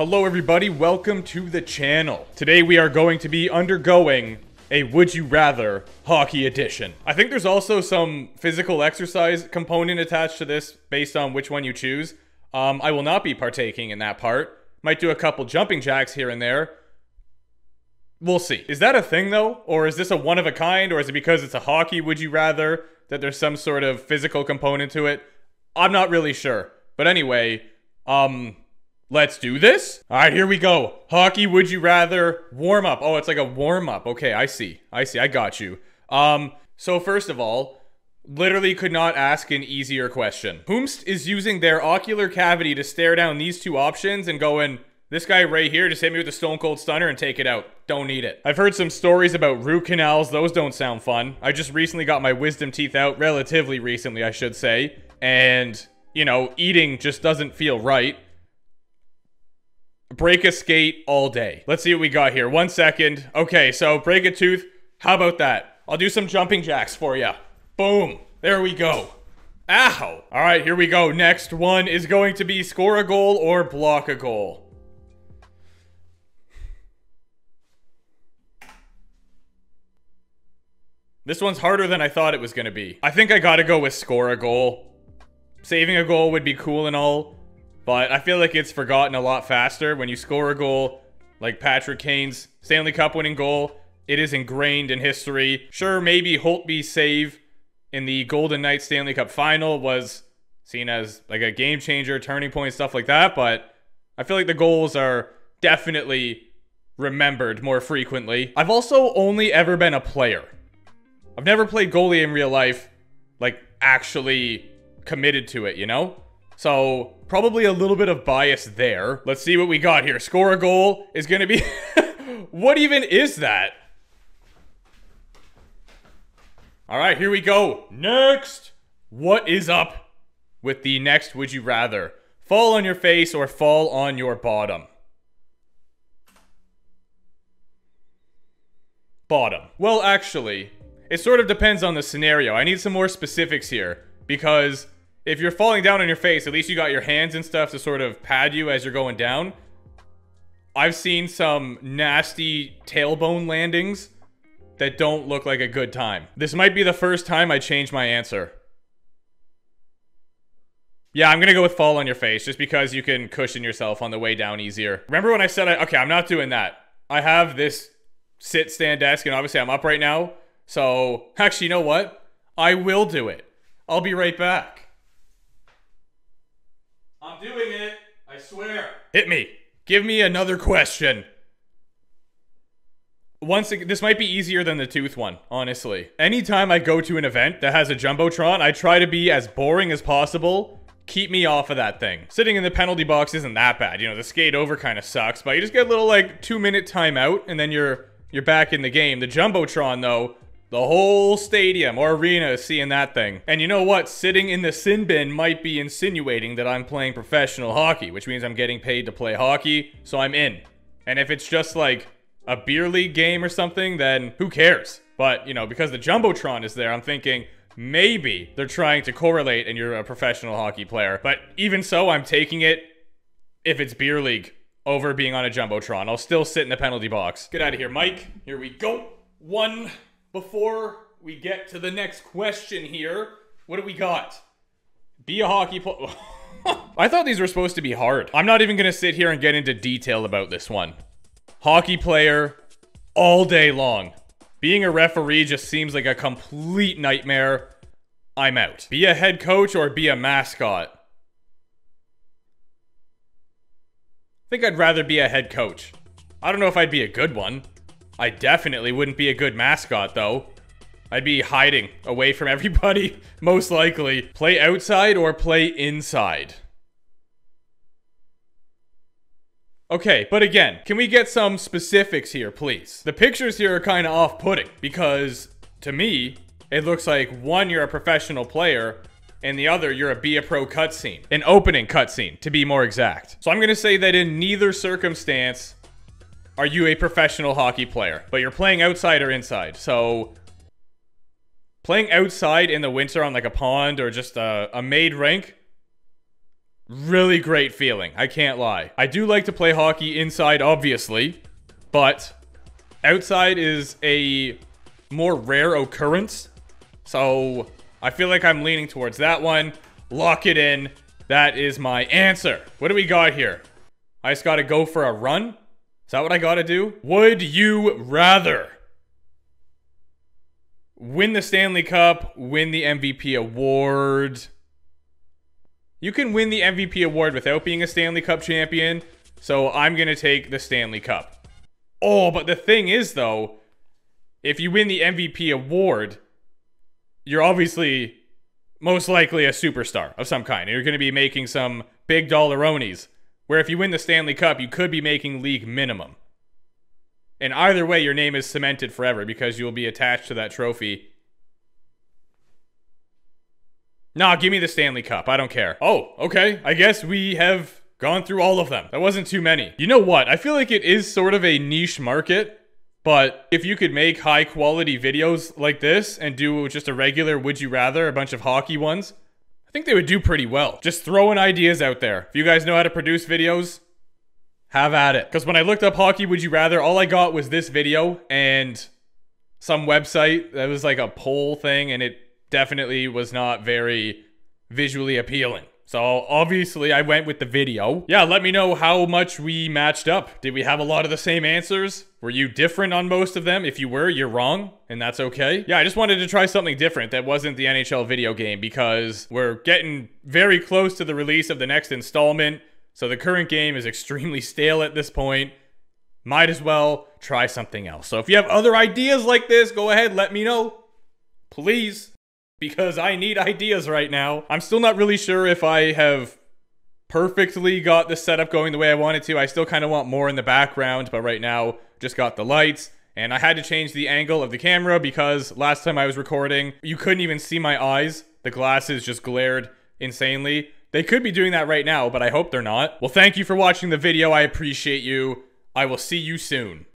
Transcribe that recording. Hello everybody, welcome to the channel. Today we are going to be undergoing a Would You Rather Hockey Edition. I think there's also some physical exercise component attached to this based on which one you choose. I will not be partaking in that part. Might do a couple jumping jacks here and there. We'll see. Is that a thing though? Or is this a one of a kind? Or is it because it's a hockey Would You Rather that there's some sort of physical component to it? I'm not really sure. But anyway, let's do this. All right, here we go. Hockey, would you rather warm up? Oh, it's like a warm up. Okay, I see. I see. I got you. So first of all, literally could not ask an easier question. Hoomst is using their ocular cavity to stare down these two options and going, this guy right here, just hit me with a stone cold stunner and take it out. Don't need it. I've heard some stories about root canals. Those don't sound fun. I just recently got my wisdom teeth out, relatively recently, I should say. And, you know, eating just doesn't feel right. Break a skate all day. Let's see what we got here. 1 second. Okay, so break a tooth. How about that? I'll do some jumping jacks for you. Boom. There we go. Ow. All right, here we go. Next one is going to be score a goal or block a goal. This one's harder than I thought it was going to be. I think I got to go with score a goal. Saving a goal would be cool and all, but I feel like it's forgotten a lot faster. When you score a goal, like Patrick Kane's Stanley Cup winning goal, it is ingrained in history. Sure, maybe Holtby's save in the Golden Knights Stanley Cup final was seen as like a game changer, turning point, stuff like that, but I feel like the goals are definitely remembered more frequently. I've also only ever been a player. I've never played goalie in real life, like actually committed to it, you know? So probably a little bit of bias there. Let's see what we got here. Score a goal is going to be... What even is that? All right, here we go. Next. What is up with the next Would You Rather? Fall on your face or fall on your bottom? Bottom. Well, actually, it sort of depends on the scenario. I need some more specifics here because... if you're falling down on your face, at least you got your hands and stuff to sort of pad you as you're going down. I've seen some nasty tailbone landings that don't look like a good time. This might be the first time I change my answer. Yeah, I'm gonna go with fall on your face just because you can cushion yourself on the way down easier. Remember when I said, okay, I'm not doing that. I have this sit, stand, desk, and obviously I'm up right now. So actually, you know what? I will do it. I'll be right back. I'm doing it. I swear. Hit me. Give me another question. Once again, this might be easier than the tooth one, honestly. Anytime I go to an event that has a jumbotron, I try to be as boring as possible. Keep me off of that thing. Sitting in the penalty box isn't that bad. You know, the skate over kind of sucks, but you just get a little like 2-minute timeout and then you're back in the game. The jumbotron though, the whole stadium or arena is seeing that thing. And you know what? Sitting in the sin bin might be insinuating that I'm playing professional hockey, which means I'm getting paid to play hockey, so I'm in. And if it's just like a beer league game or something, then who cares? But, you know, because the jumbotron is there, I'm thinking maybe they're trying to correlate and you're a professional hockey player. But even so, I'm taking it if it's beer league over being on a jumbotron. I'll still sit in the penalty box. Get out of here, Mike. Here we go. One... before we get to the next question here, what do we got? Be a hockey player. I thought these were supposed to be hard. I'm not even going to sit here and get into detail about this one. Hockey player all day long. Being a referee just seems like a complete nightmare. I'm out. Be a head coach or be a mascot? I think I'd rather be a head coach. I don't know if I'd be a good one. I definitely wouldn't be a good mascot, though. I'd be hiding away from everybody, most likely. Play outside or play inside? Okay, but again, can we get some specifics here, please? The pictures here are kind of off-putting because, to me, it looks like one, you're a professional player, and the other, you're a Be A Pro cutscene. An opening cutscene, to be more exact. So I'm going to say that in neither circumstance... are you a professional hockey player? But you're playing outside or inside. So playing outside in the winter on like a pond or just a made rink, Really great feeling, I can't lie. I do like to play hockey inside, obviously, but outside is a more rare occurrence. So I feel like I'm leaning towards that one. Lock it in. That is my answer. What do we got here? I just gotta go for a run? Is that what I gotta do? Would you rather win the Stanley Cup, win the MVP award? You can win the MVP award without being a Stanley Cup champion, so I'm gonna take the Stanley Cup. Oh, but the thing is though, if you win the MVP award, you're obviously most likely a superstar of some kind. You're gonna be making some big dollaronis. Where if you win the Stanley Cup, you could be making league minimum. And either way, your name is cemented forever because you'll be attached to that trophy. Nah, give me the Stanley Cup. I don't care. Oh, okay. I guess we have gone through all of them. That wasn't too many. You know what? I feel like it is sort of a niche market, but if you could make high quality videos like this and do just a regular Would You Rather, a bunch of hockey ones, I think they would do pretty well. Just throwing ideas out there. If you guys know how to produce videos, have at it. Because when I looked up hockey would you rather, all I got was this video and some website that was like a poll thing, and it definitely was not very visually appealing. So obviously I went with the video. Yeah, let me know how much we matched up. Did we have a lot of the same answers? Were you different on most of them? If you were, you're wrong, and that's okay. Yeah, I just wanted to try something different that wasn't the NHL video game because we're getting very close to the release of the next installment, so the current game is extremely stale at this point. Might as well try something else. So if you have other ideas like this, go ahead, let me know, please, because I need ideas right now. I'm still not really sure if I have perfectly got the setup going the way I wanted to. I still kind of want more in the background, but right now just got the lights, and I had to change the angle of the camera because last time I was recording, you couldn't even see my eyes. The glasses just glared insanely. They could be doing that right now, but I hope they're not. Well, thank you for watching the video. I appreciate you. I will see you soon.